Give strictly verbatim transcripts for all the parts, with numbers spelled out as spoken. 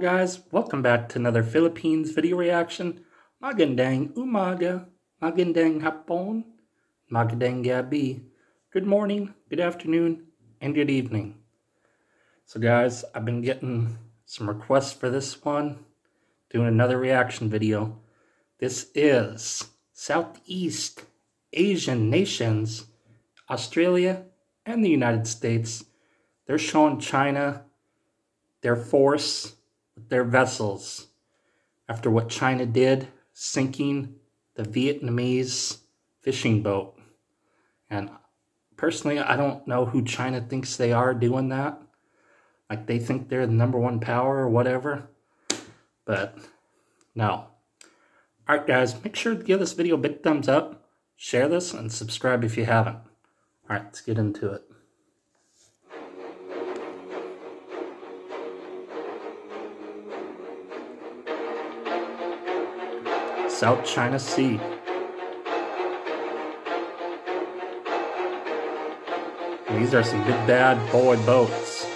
Guys, welcome back to another Philippines video reaction. Magandang umaga, magandang hapon, magandang gabi. Good morning, good afternoon, and good evening. So guys, I've been getting some requests for this one. Doing another reaction video. This is Southeast Asian nations, Australia and the United States. They're showing China, their force, their vessels after what China did, sinking the Vietnamese fishing boat. And personally, I don't know who China thinks they are doing that. Like they think they're the number one power or whatever. But no. Alright guys, make sure to give this video a big thumbs up, share this, and subscribe if you haven't. Alright, let's get into it. South China Sea. These are some big bad boy boats.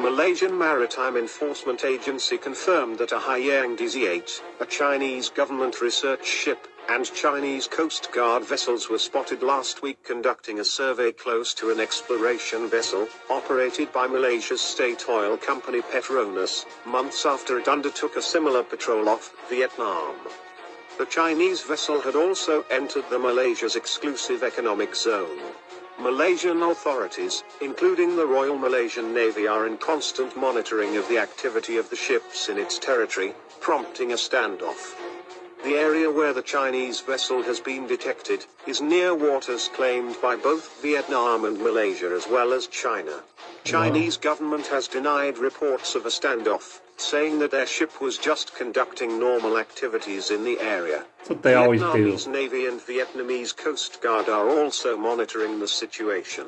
Malaysian Maritime Enforcement Agency confirmed that a Haiyang D Z eight, a Chinese government research ship, and Chinese Coast Guard vessels were spotted last week conducting a survey close to an exploration vessel, operated by Malaysia's state oil company Petronas, months after it undertook a similar patrol off Vietnam. The Chinese vessel had also entered the Malaysia's exclusive economic zone. Malaysian authorities, including the Royal Malaysian Navy, are in constant monitoring of the activity of the ships in its territory, prompting a standoff. The area where the Chinese vessel has been detected is near waters claimed by both Vietnam and Malaysia as well as China. Chinese government has denied reports of a standoff, saying that their ship was just conducting normal activities in the area. That's what they always do. Vietnamese Navy and Vietnamese Coast Guard are also monitoring the situation.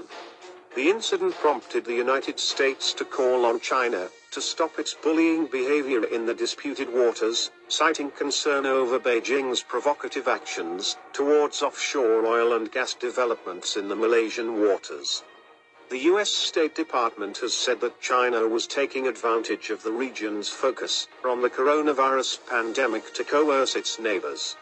The incident prompted the United States to call on China to stop its bullying behavior in the disputed waters, citing concern over Beijing's provocative actions towards offshore oil and gas developments in the Malaysian waters. The U S State Department has said that China was taking advantage of the region's focus on the coronavirus pandemic to coerce its neighbors.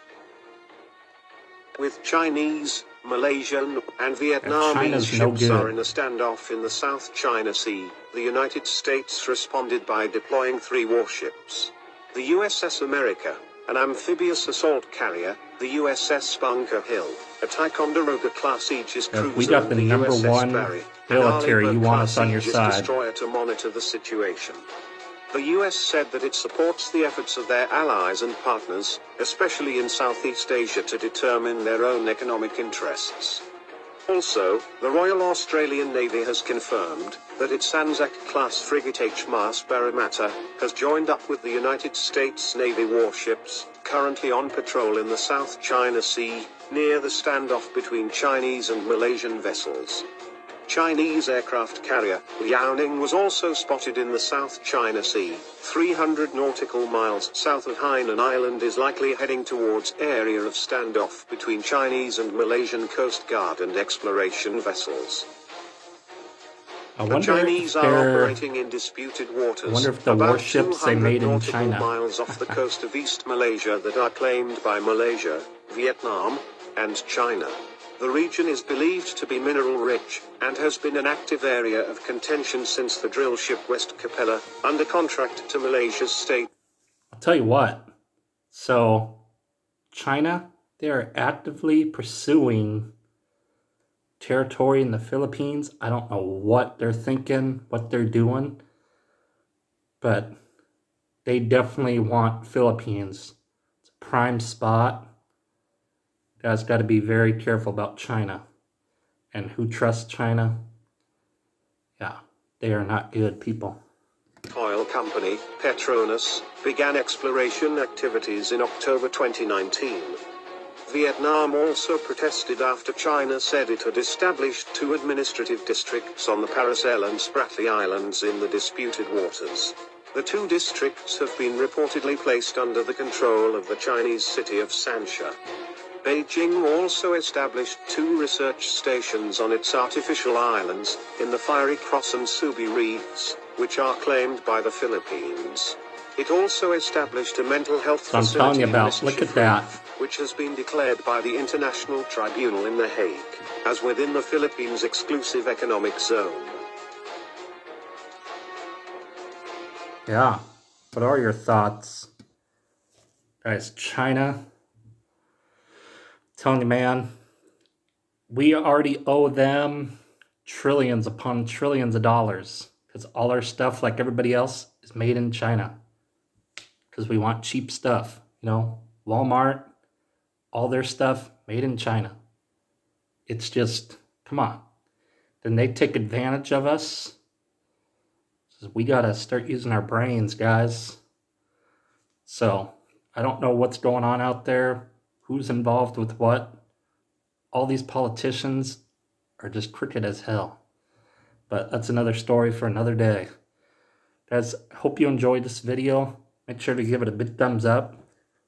With Chinese, Malaysian and Vietnamese ships are in a standoff in the South China Sea, the United States responded by deploying three warships. The U S S America, an amphibious assault carrier, the U S S Bunker Hill, a Ticonderoga-class Aegis cruiser, we got the, the number U S S one Barry, military you want us on your Aegis side. Destroyer to monitor the situation. The U S said that it supports the efforts of their allies and partners, especially in Southeast Asia, to determine their own economic interests. Also, the Royal Australian Navy has confirmed that its Anzac-class frigate H M A S Barramatta has joined up with the United States Navy warships, currently on patrol in the South China Sea, near the standoff between Chinese and Malaysian vessels. Chinese aircraft carrier Liaoning was also spotted in the South China Sea, three hundred nautical miles south of Hainan Island, is likely heading towards area of standoff between Chinese and Malaysian Coast Guard and exploration vessels. I the Chinese are operating in disputed waters, I wonder if the about two hundred made in nautical China. miles off the coast of East Malaysia that are claimed by Malaysia, Vietnam, and China. The region is believed to be mineral-rich, and has been an active area of contention since the drill ship West Capella, under contract to Malaysia's state. I'll tell you what. So, China, they are actively pursuing territory in the Philippines. I don't know what they're thinking, what they're doing. But they definitely want Philippines. It's a prime spot. Guys, got to be very careful about China and who trusts China. Yeah, they are not good people. Oil company Petronas began exploration activities in October twenty nineteen. Vietnam also protested after China said it had established two administrative districts on the Paracel and Spratly Islands in the disputed waters. The two districts have been reportedly placed under the control of the Chinese city of Sanxia. Beijing also established two research stations on its artificial islands, in the Fiery Cross and Subi Reefs, which are claimed by the Philippines. It also established a mental health facility in Reef, which has been declared by the International Tribunal in The Hague, as within the Philippines' exclusive economic zone. Yeah, what are your thoughts? Guys, China, I'm telling you, man, we already owe them trillions upon trillions of dollars, because all our stuff, like everybody else, is made in China. Because we want cheap stuff, you know, Walmart, all their stuff made in China. It's just, come on. Then they take advantage of us. We got to start using our brains, guys. So, I don't know what's going on out there, who's involved with what. All these politicians are just crooked as hell. But that's another story for another day. Guys, I hope you enjoyed this video. Make sure to give it a big thumbs up,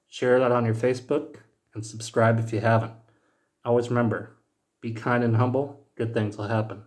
share that on your Facebook, and subscribe if you haven't. Always remember, be kind and humble, good things will happen.